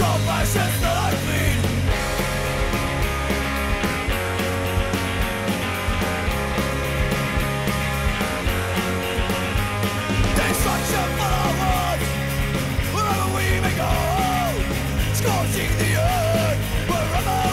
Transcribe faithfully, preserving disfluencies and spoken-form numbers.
Confessions that I bleed. Destruction for our world, wherever we may go, scorching the earth, wherever.